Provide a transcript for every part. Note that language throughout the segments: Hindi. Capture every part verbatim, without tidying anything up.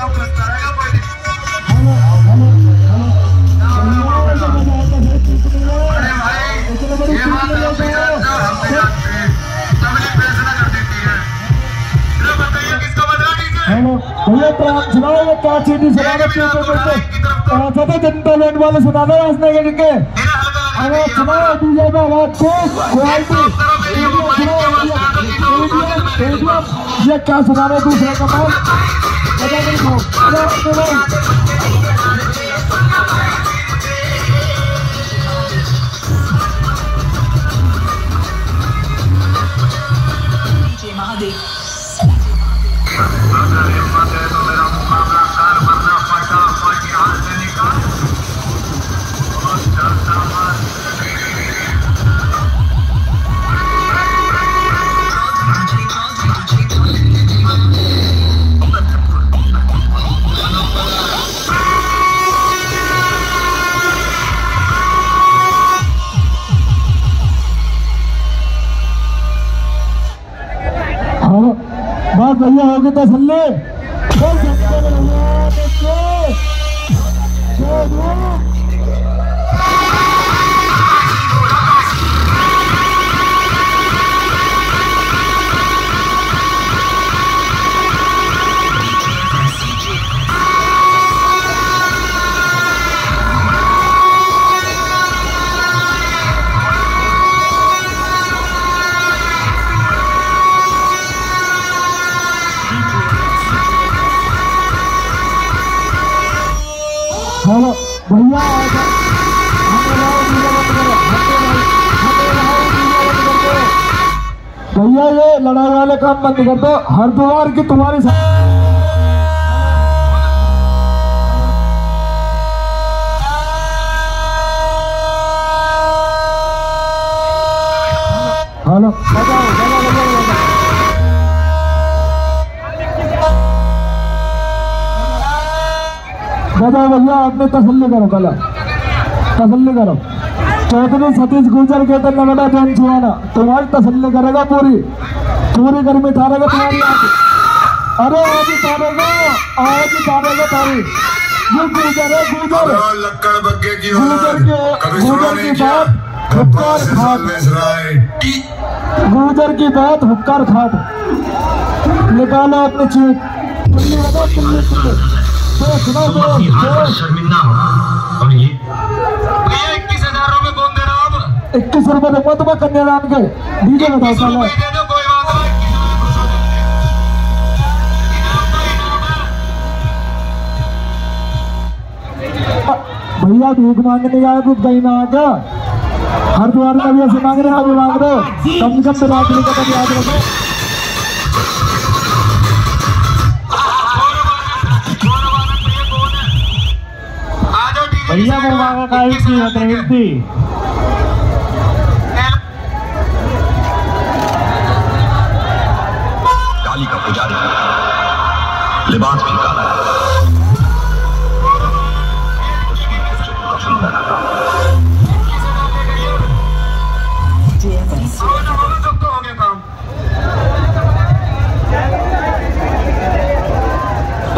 जनता लोन वाले सुना दो के अरे सुनाओ डीजे में आवाज को ये क्या सुना रहे दूसरे का भैया हो गए तसल्ले भैया ये लड़ाई वाले काम बंद कर दो। हरिद्वार की तुम्हारे साथ दादा भैया आपने तसल्ली करो कला तसल्ली करो चौधरी सतीश गुर्जर के तन बेटा जन सुहाना तुम्हारी तसल्ली करेगा पूरी पूरी गर्मी थारेगा तुम्हारी अरे आज थारेगा आज थारेगा तारी ये गुर्जर है गुर्जर गुर्जर के गुर्जर की बात हुक्कार खाट गुर्जर की बात हुक्कार खाट निकाला अपने चीज शर्मिंदा और ये भैया इक्कीस हजार रूपए कौन दे रहा हूँ अब इक्कीस रूपए तो मत मत कन्या दान के डीजे बताओ साला भैया भीख मांगने आया तो कहीं ना आएगा हरिद्वार में भी ऐसे मांग रहे हैं अभी मांग रहे हो कम कम तो रात में कभी याद रखो भैया वो मांगा का इतनी अतिरिक्ति काली का पुजारी लिबास भी काला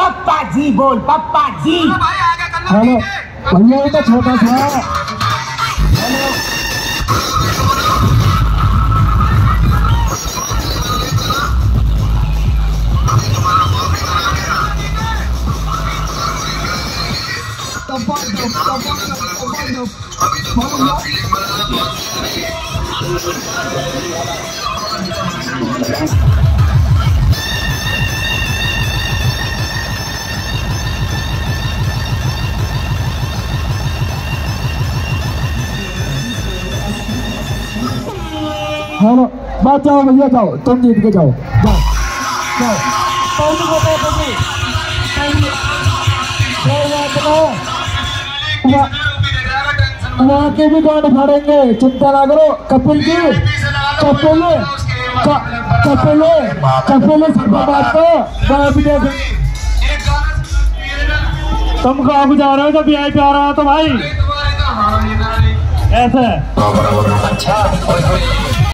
पप्पा जी बोल पप्पा जी हेलो भैया ये तो छोटा सा हेलो बात जाओ भैया जाओ तुम जीत के जाओ जाओ जाओ कौन को तो पति वहाँ के भी गांड फाड़ेंगे चिंता ना करो कपिल जी कपिल कपिल कपिल बात को तुम कहाँ भी जा रहे हो तो भी आई पे आ रहा है तो भाई ऐसे